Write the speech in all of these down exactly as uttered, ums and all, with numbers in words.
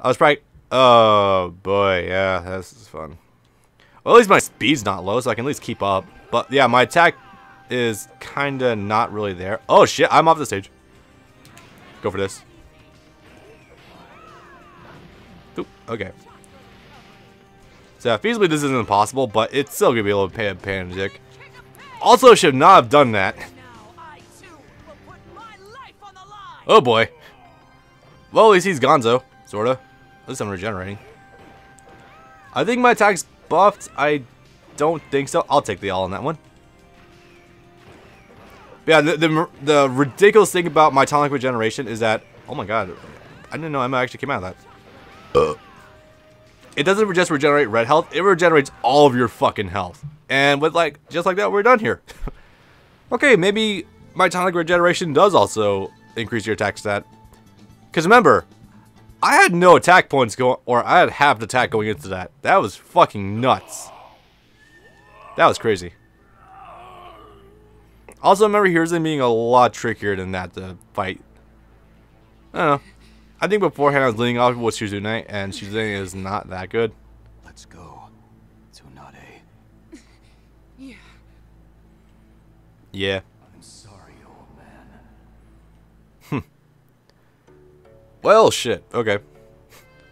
I was probably... Oh, boy. Yeah, this is fun. Well, at least my speed's not low, so I can at least keep up. But, yeah, my attack is kind of not really there. Oh, shit. I'm off the stage. Go for this. Oop, okay. So, feasibly, this isn't impossible, but it's still going to be a little pain in the dick. Also, should not have done that. Oh, boy. Well, at least he's Gonzo. Sorta. At least I'm regenerating. I think my attack's buffed. I don't think so. I'll take the all on that one. But yeah, the, the, the ridiculous thing about my tonic regeneration is that... Oh, my God. I didn't know Emma actually came out of that. Uh. It doesn't just regenerate red health. It regenerates all of your fucking health. And with like, just like that, we're done here. Okay, maybe my tonic regeneration does also increase your attack stat. Because remember, I had no attack points going, or I had half the attack going into that. That was fucking nuts. That was crazy. Also, remember Hiruzen being a lot trickier than that to fight. I don't know. I think beforehand I was leading off with Shizune, and Shizune is not that good. Let's go, Tsunade. Yeah. Yeah. I'm sorry, old man. Hmm. Well, shit. Okay.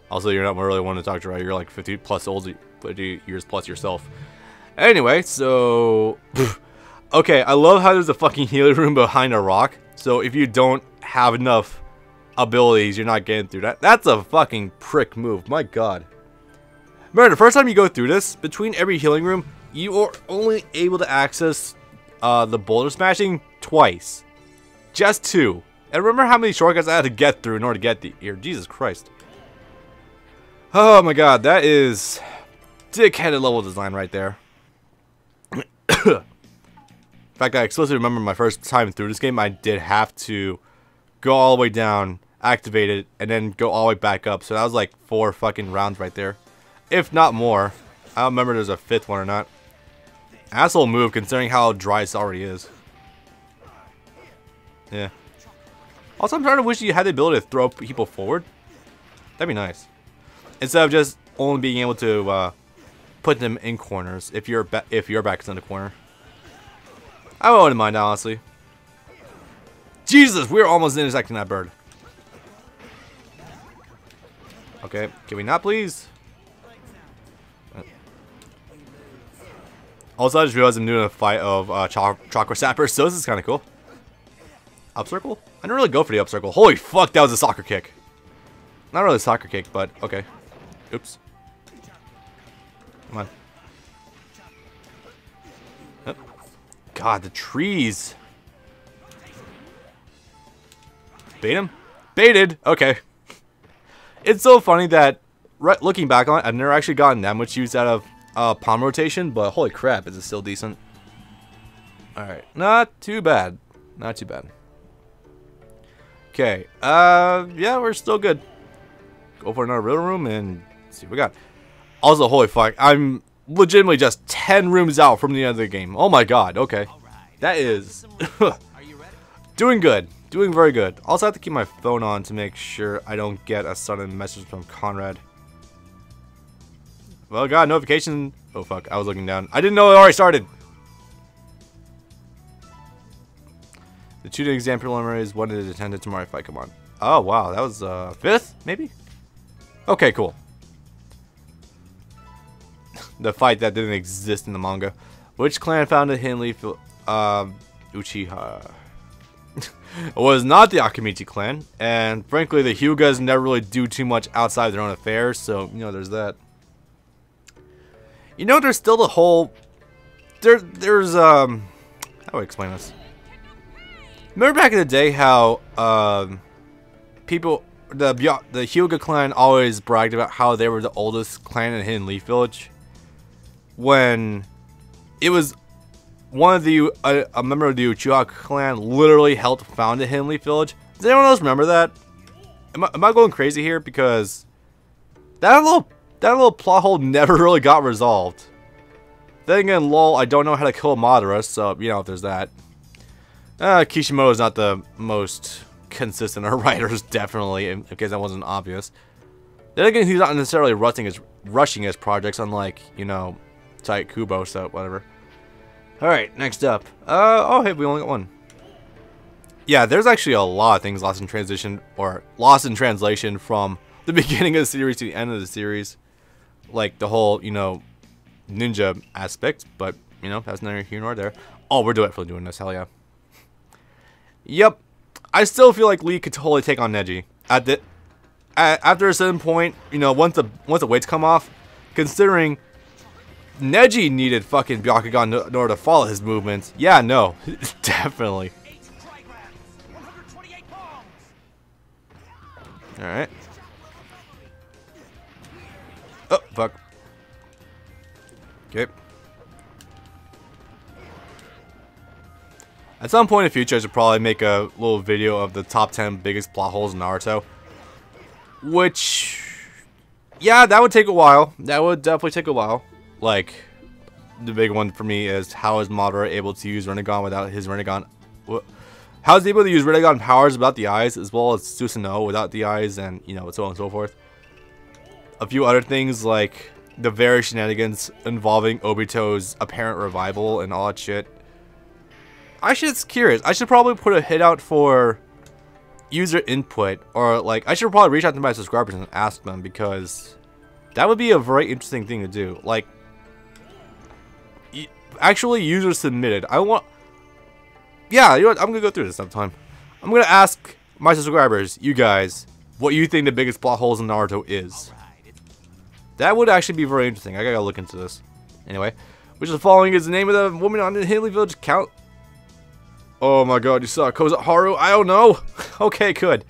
Also, you're not really one to talk to, right? You're like fifty plus old, fifty years plus yourself. Anyway, so okay. I love how there's a fucking healing room behind a rock. So if you don't have enough abilities, you're not getting through that. That's a fucking prick move. My God. Remember, the first time you go through this, between every healing room, you are only able to access uh, the boulder smashing twice. Just two. And remember how many shortcuts I had to get through in order to get the ear. Jesus Christ. Oh my God. That is dickheaded level design right there. In fact, I explicitly remember my first time through this game, I did have to go all the way down, activate it, and then go all the way back up. So that was like four fucking rounds right there. If not more. I don't remember if there's a fifth one or not. Asshole move considering how dry this already is. Yeah. Also, I'm starting to wish you had the ability to throw people forward. That'd be nice. Instead of just only being able to uh, put them in corners if your if your back is in the corner. I wouldn't mind, honestly. Jesus, we're almost intersecting that bird. Okay, can we not please? Also, I just realized I'm doing a fight of uh, chakra sappers, so this is kind of cool. Up circle? I didn't really go for the up circle. Holy fuck, that was a soccer kick. Not really a soccer kick, but okay. Oops. Come on. Oh. God, the trees. Bait him? Baited! Okay. It's so funny that, right, looking back on it, I've never actually gotten that much use out of uh, palm rotation, but holy crap, is it still decent? Alright, not too bad. Not too bad. Okay, uh, yeah, we're still good. Go for another riddle room and see what we got. Also, holy fuck, I'm legitimately just ten rooms out from the end of the game. Oh my God, okay. That is doing good. Doing very good. Also, I have to keep my phone on to make sure I don't get a sudden message from Conrad. Well, God, notification. Oh, fuck. I was looking down. I didn't know it already started. The shooting exam preliminary is one that is attended tomorrow if I come on. Oh, wow. That was uh, fifth, maybe? Okay, cool. The fight that didn't exist in the manga. Which clan founded Hidden Leaf Village? Um, Uchiha. It was not the Akimichi clan, and frankly, the Hyugas never really do too much outside their own affairs, so, you know, there's that. You know, there's still the whole... There, there's, um... how do I explain this? Remember back in the day how, um... people... The, the Hyuga clan always bragged about how they were the oldest clan in Hidden Leaf Village? When... It was... One of the, uh, a member of the Uchiha clan literally helped found the Hidden Leaf Village. Does anyone else remember that? Am I, am I going crazy here? Because that little, that little plot hole never really got resolved. Then again, lol, I don't know how to kill Madara, so, you know, if there's that. Uh, Kishimo is not the most consistent of writers, definitely, in, in case that wasn't obvious. Then again, he's not necessarily rushing his, rushing his projects, unlike, you know, Taekubo, so whatever. Alright, next up. Uh, oh, hey, we only got one. Yeah, there's actually a lot of things lost in transition, or lost in translation from the beginning of the series to the end of the series. Like the whole, you know, ninja aspect, but, you know, that's neither here nor there. Oh, we're definitely doing this, hell yeah. Yep. I still feel like Lee could totally take on Neji. At the, at, after a certain point, you know, once the once the weights come off, considering Neji needed fucking Byakugan no, in order to follow his movements. Yeah, no, definitely. All right. Oh fuck. Okay. At some point in the future, I should probably make a little video of the top ten biggest plot holes in Naruto. Which, yeah, that would take a while. That would definitely take a while. Like, the big one for me is how is Madara able to use Rinnegan without his Rinnegan... How is he able to use Rinnegan powers without the eyes, as well as Susanoo without the eyes, and, you know, so on and so forth. A few other things, like the various shenanigans involving Obito's apparent revival and all that shit. I should, it's curious. I should probably put a hit out for user input, or like I should probably reach out to my subscribers and ask them, because that would be a very interesting thing to do. Like, actually, user submitted. I want. Yeah, you know what? I'm gonna go through this sometime. I'm gonna ask my subscribers, you guys, what you think the biggest plot holes in Naruto is. That would actually be very interesting. I gotta look into this. Anyway, which of the following is the name of the woman on the Hidden Leaf Village account? Oh my god, you suck. Haru? I don't know. Okay, good.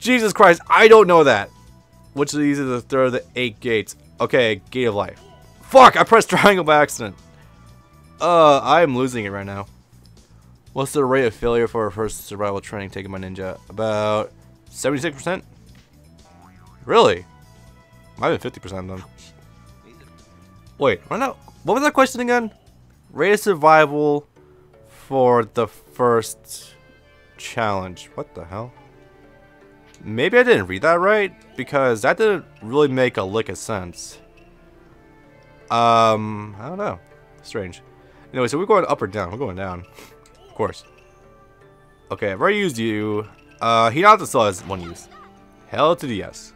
Jesus Christ, I don't know that. Which of these is the third of the eight gates? Okay, Gate of Life. Fuck, I pressed triangle by accident. Uh, I'm losing it right now. What's the rate of failure for a first survival training taken by ninja? About seventy-six percent? Really? Might have been fifty percent of them. Wait, what was that question again? Rate of survival... for the first challenge. What the hell? Maybe I didn't read that right, because that didn't really make a lick of sense. Um, I don't know. Strange. Anyway, so we're going up or down? We're going down. Of course. Okay, I've already used you. Uh, Hinata still has one use. Hell to the yes.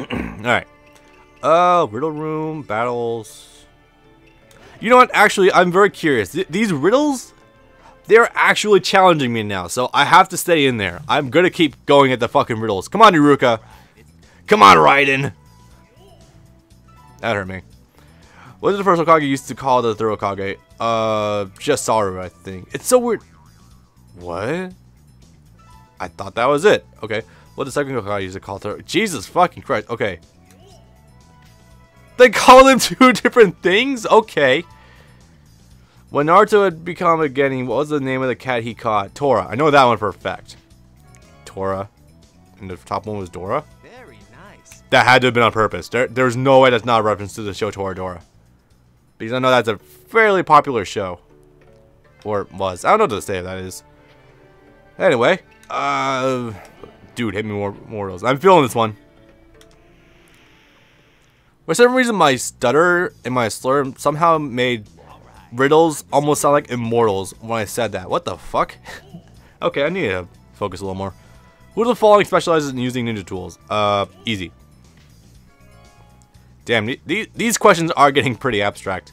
Alright. Uh, Riddle Room, battles... You know what? Actually, I'm very curious. Th these riddles, they're actually challenging me now, so I have to stay in there. I'm gonna keep going at the fucking riddles. Come on, Iruka. Come on, Raiden. That hurt me. What did the first Hokage used to call the third Hokage? Uh, just Saru, I think. It's so weird. What? I thought that was it. Okay. What did the second Hokage used to call third? Jesus fucking Christ. Okay. They call them two different things? Okay. When Naruto had become a Genin, what was the name of the cat he caught? Tora. I know that one for a fact. Tora. And the top one was Dora? Very nice. That had to have been on purpose. There, there's no way that's not a reference to the show Tora Dora. Because I know that's a fairly popular show. Or it was. I don't know to this day if that is. Anyway. Uh, dude, hit me more mortals. I'm feeling this one. For some reason, my stutter and my slur somehow made riddles almost sound like immortals when I said that. What the fuck? Okay, I need to focus a little more. Who of the following specializes in using ninja tools? Uh, easy. Damn, these, these questions are getting pretty abstract.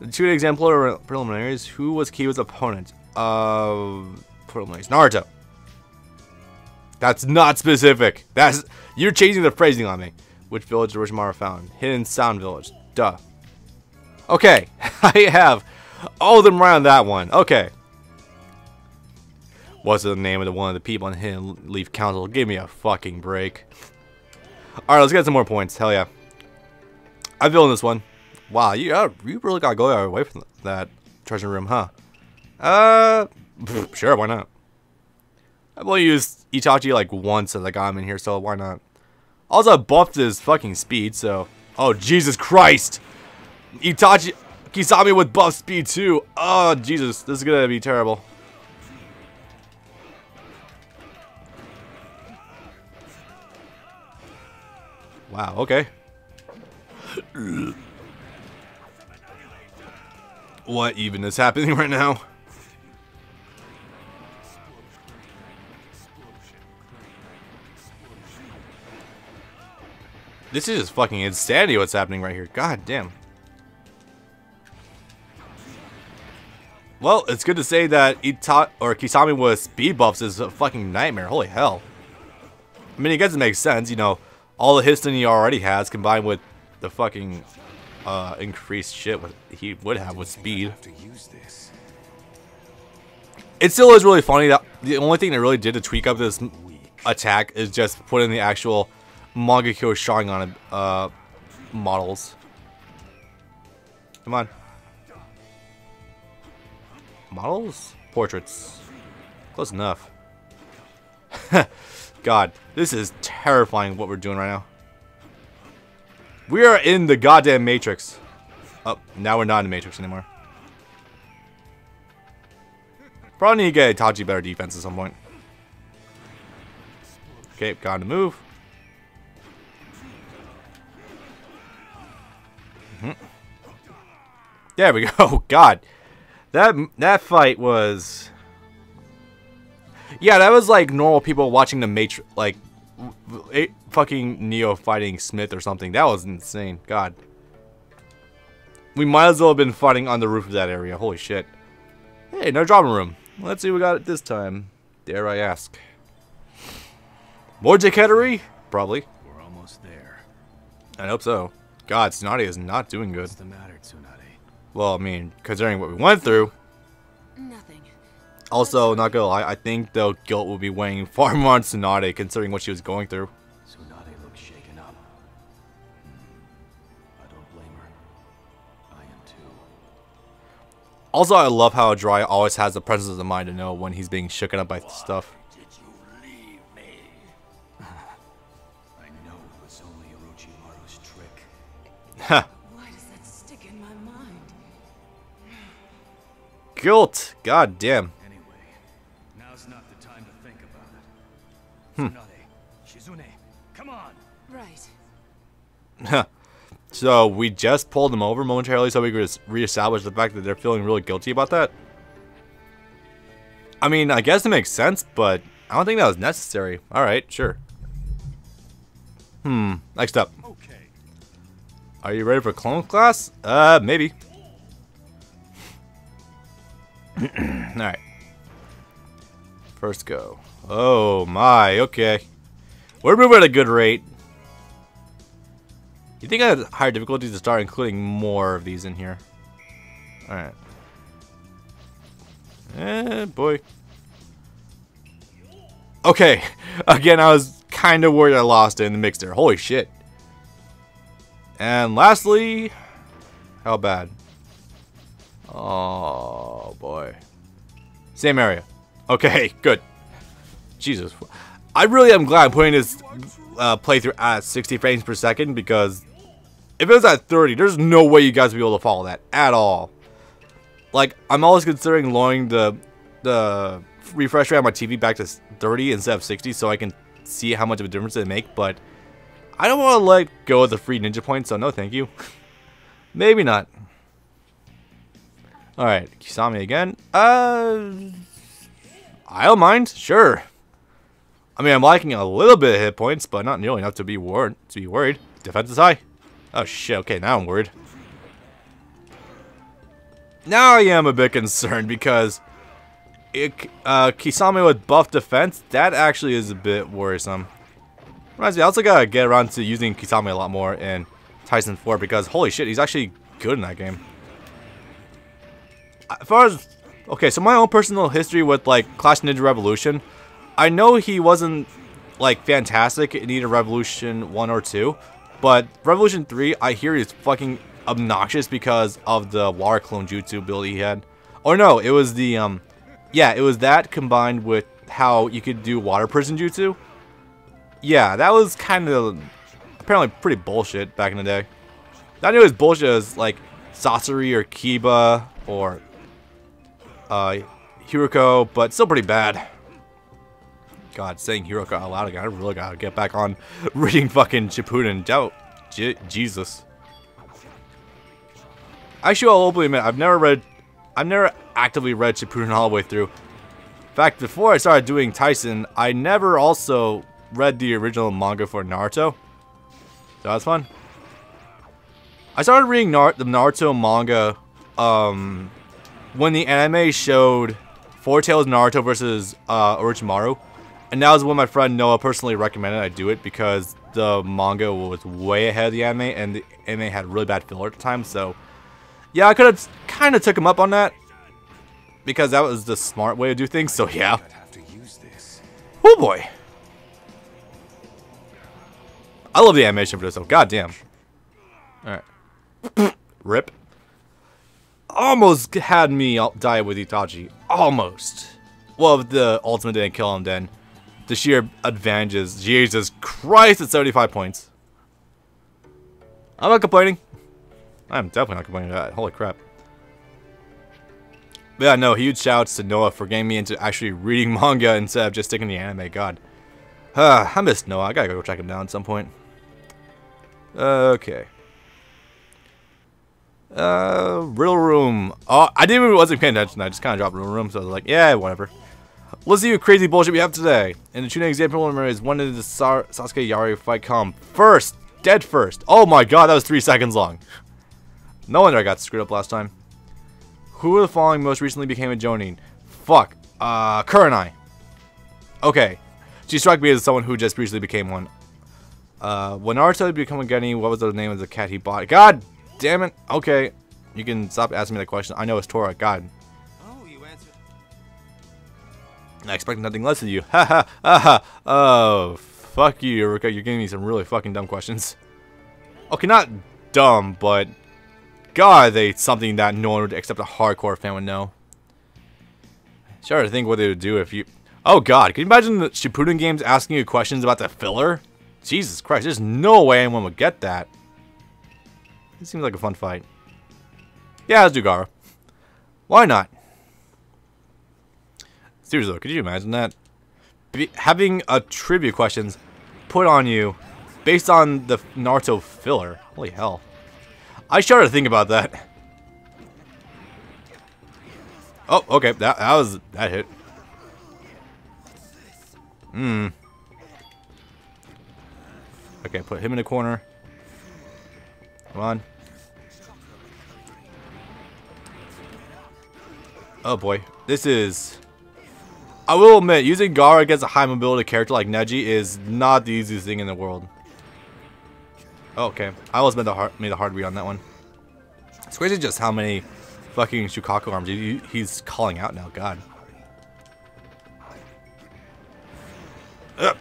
The two exemplar preliminaries. Who was Kiyo's opponent? Uh, preliminaries. Naruto. That's not specific. That's you're changing the phrasing on me. Which village the Orochimaru found? Hidden Sound Village. Duh. Okay. I have all of them right on that one. Okay. What's the name of the one of the people in Hidden Leaf Council? Give me a fucking break. Alright, let's get some more points. Hell yeah. I'm feeling this one. Wow, you, uh, you really gotta go away from that treasure room, huh? Uh, pff, sure, why not? I've only used Itachi like once since I got him in here, so why not? Also buffed his fucking speed, so... Oh, Jesus Christ! Itachi... Kisame with buff speed, too! Oh, Jesus. This is gonna be terrible. Wow, okay. What even is happening right now? This is just fucking insanity what's happening right here. God damn. Well, it's good to say that Ita or Kisame with speed buffs is a fucking nightmare. Holy hell. I mean, I guess it makes sense, you know, all the hits he already has combined with the fucking uh, increased shit what he would have with speed. It still is really funny that the only thing they really did to tweak up this attack is just put in the actual Mangekyou Sharingan uh, models. Come on. Models? Portraits. Close enough. God, this is terrifying what we're doing right now. We are in the goddamn Matrix. Oh, now we're not in the Matrix anymore. Probably need to get Itachi better defense at some point. Okay, got to move. Mm-hmm. There we go. God, that that fight was. Yeah, that was like normal people watching the Matrix, like it, fucking Neo fighting Smith or something. That was insane. God. We might as well have been fighting on the roof of that area. Holy shit. Hey, no drama room. Let's see what we got it this time. Dare I ask. More dicketery? Probably. We're almost there. I hope so. God, Tsunade is not doing good. What's the matter, Tsunade? Well, I mean, considering what we went through. Nothing. Also, not gonna lie, I think the guilt will be weighing far more on Tsunade, considering what she was going through. Tsunade looks shaken up. I don't blame her. I am too. Also, I love how Jiraiya always has the presence of mind to know when he's being shaken up by Why stuff. Did you leave me? I know it was only Orochimaru's trick. Ha. Guilt! God damn. Anyway, now's not the time to think about it. Hmm. Shizune, come on. Right. So we just pulled them over momentarily so we could reestablish the fact that they're feeling really guilty about that. I mean, I guess it makes sense, but I don't think that was necessary. All right, sure. Hmm. Next up. Okay. Are you ready for clone class? Uh, maybe. Alright. First go. Oh my, okay. We're moving at a good rate. You think I have higher difficulties to start including more of these in here? Alright. Eh, boy. Okay. Again, I was kind of worried I lost it in the mix there. Holy shit. And lastly, how bad? Oh boy. Same area. Okay, good. Jesus. I really am glad I'm putting this uh, playthrough at sixty frames per second because if it was at thirty, there's no way you guys would be able to follow that at all. Like, I'm always considering lowering the the refresh rate on my T V back to thirty instead of sixty so I can see how much of a difference they make, but I don't want to let go of the free ninja points, so no thank you. Maybe not. Alright, Kisame again. Uh, I don't mind, sure. I mean, I'm lacking a little bit of hit points, but not nearly enough to be worried. To be worried. Defense is high. Oh shit, okay, now I'm worried. Now I am a bit concerned because it, uh, Kisame with buff defense, that actually is a bit worrisome. Reminds me, I also gotta get around to using Kisame a lot more in Tyson four because holy shit, he's actually good in that game. As far as, okay, so my own personal history with, like, Clash Ninja Revolution, I know he wasn't, like, fantastic in either Revolution one or two, but Revolution three, I hear he's fucking obnoxious because of the water clone jutsu ability he had. Or no, it was the, um, yeah, it was that combined with how you could do water prison jutsu. Yeah, that was kind of, apparently pretty bullshit back in the day. I knew it was bullshit as, like, Sasori or Kiba or... Uh, Hiruka, but still pretty bad. God, saying Hiruka out loud again. I really gotta get back on reading fucking Chiputin. Doubt. Je Jesus. Actually, I'll openly admit, I've never read, I've never actively read Chiputin all the way through. In fact, before I started doing Tyson, I never also read the original manga for Naruto. So that's fun. I started reading Nar the Naruto manga um, when the anime showed Four Tails Naruto versus uh, Orochimaru. And that was when my friend Noah personally recommended I do it because the manga was way ahead of the anime and the anime had really bad filler at the time. So yeah, I could have kind of took him up on that because that was the smart way to do things. So yeah. Oh boy. I love the animation for this though. Goddamn. Alright. Rip. Almost had me die with Itachi. Almost. Well, if the ultimate didn't kill him then. The sheer advantages. Jesus Christ, it's seventy-five points. I'm not complaining. I'm definitely not complaining about that. Holy crap. But yeah, no, huge shouts to Noah for getting me into actually reading manga instead of just sticking to the anime. God. Uh, I miss Noah. I gotta go track him down at some point. Okay. Uh, Riddle Room. Oh, I didn't even wasn't paying attention. I just kind of dropped Riddle Room, so I was like, yeah, whatever. Let's see what crazy bullshit we have today. In the Tsunade example, is when did the Sa Sasuke Yari fight come first? Dead first. Oh my god, that was three seconds long. No wonder I got screwed up last time. Who of the following most recently became a Jonin? Fuck. Uh, Kurenai. Okay. She struck me as someone who just recently became one. Uh, when Naruto became a Genin, what was the name of the cat he bought? God damn it. Okay. You can stop asking me that question. I know it's Tora. God. Oh, you answered. I expect nothing less of you. Ha ha. Aha. Oh, fuck you, Iruka. You're giving me some really fucking dumb questions. Okay, not dumb, but God, are they something that no one would except a hardcore fan would know. Sure to think what they would do if you... Oh god, can you imagine the Shippuden games asking you questions about the filler? Jesus Christ, there's no way anyone would get that. This seems like a fun fight. Yeah, let's do Gaara. Why not? Seriously though, could you imagine that? Be having a trivia questions put on you based on the Naruto filler. Holy hell. I started to think about that. Oh, okay, that, that was... that hit. Hmm. Okay, put him in a corner. Come on. Oh boy, this is... I will admit, using Gaara against a high mobility character like Neji is not the easiest thing in the world. Oh, okay, I almost made the hard made the hard read on that one. It's crazy just how many fucking Shukaku arms he, he's calling out now. God. Ugh.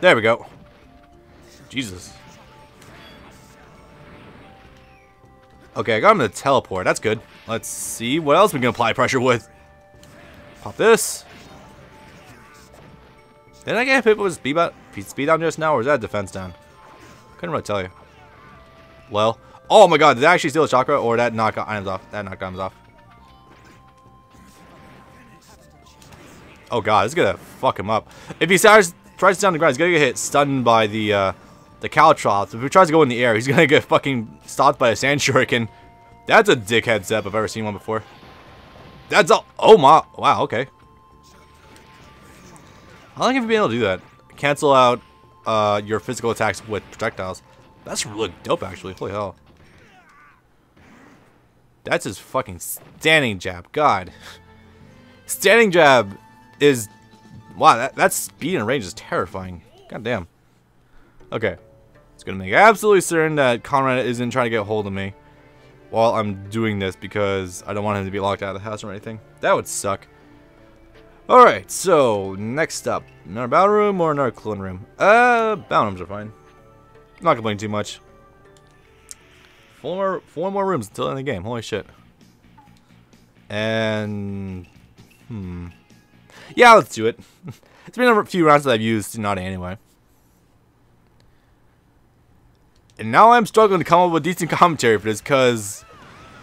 There we go. Jesus. Okay, I got him to teleport. That's good. Let's see what else we can apply pressure with. Pop this. Did I get hit with speed, speed down just now, or is that defense down? Couldn't really tell you. Well. Oh my god, did that actually steal a chakra, or that knock items off? That knock items off. Oh god, this is gonna fuck him up. If he starts... tries to stay on the ground, he's gonna get hit stunned by the uh, the caltrops. If he tries to go in the air, he's gonna get fucking stopped by a sand shuriken. That's a dickhead step if I've ever seen one before. That's all. Oh my! Wow. Okay. How long have you been able to do that? Cancel out uh, your physical attacks with projectiles. That's really dope, actually. Holy hell. That's his fucking standing jab. God. Standing jab is. Wow, that, that speed and range is terrifying. God damn. Okay. It's gonna make absolutely certain that Conrad isn't trying to get a hold of me while I'm doing this because I don't want him to be locked out of the house or anything. That would suck. Alright, so next up. Another battle room or another clone room? Uh, battle rooms are fine. I'm not complaining too much. Four more, four more rooms until the end of the game. Holy shit. And... Hmm... yeah, let's do it. It's been a few rounds that I've used Tsunade anyway. And now I'm struggling to come up with decent commentary for this because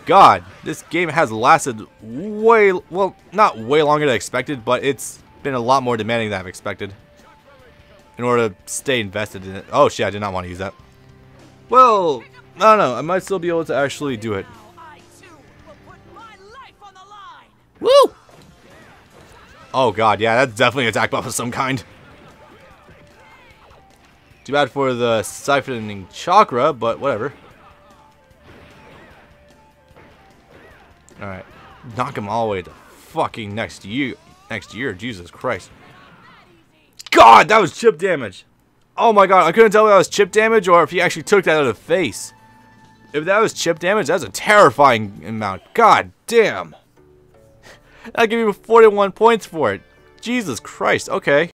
god, this game has lasted way, well, not way longer than expected, but it's been a lot more demanding than I've expected in order to stay invested in it. Oh shit, I did not want to use that. Well, I don't know, I might still be able to actually do it. Woo! Oh god, yeah, that's definitely an attack buff of some kind. Too bad for the siphoning chakra, but whatever. Alright, knock him all the way to fucking next year. Next year, Jesus Christ. God, that was chip damage. Oh my god, I couldn't tell if that was chip damage or if he actually took that out of the face. If that was chip damage, that's a terrifying amount. God damn. I'll give you forty-one points for it. Jesus Christ, okay.